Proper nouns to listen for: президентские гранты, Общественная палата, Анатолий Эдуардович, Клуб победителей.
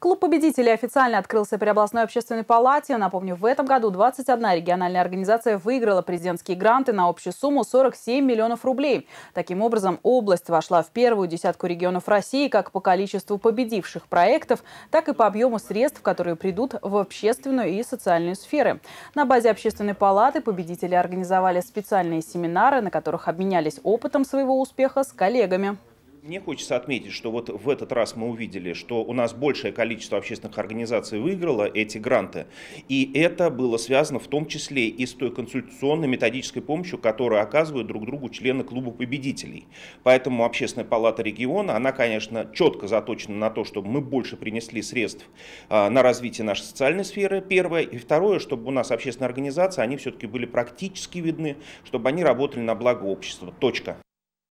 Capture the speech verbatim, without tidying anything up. Клуб победителей официально открылся при областной общественной палате. Напомню, в этом году двадцать одна региональная организация выиграла президентские гранты на общую сумму сорок семь миллионов рублей. Таким образом, область вошла в первую десятку регионов России как по количеству победивших проектов, так и по объему средств, которые придут в общественную и социальную сферы. На базе общественной палаты победители организовали специальные семинары, на которых обменялись опытом своего успеха с коллегами. Мне хочется отметить, что вот в этот раз мы увидели, что у нас большее количество общественных организаций выиграло эти гранты. И это было связано в том числе и с той консультационной методической помощью, которую оказывают друг другу члены клуба победителей. Поэтому общественная палата региона, она, конечно, четко заточена на то, чтобы мы больше принесли средств на развитие нашей социальной сферы, первое. И второе, чтобы у нас общественные организации, они все-таки были практически видны, чтобы они работали на благо общества. Точка.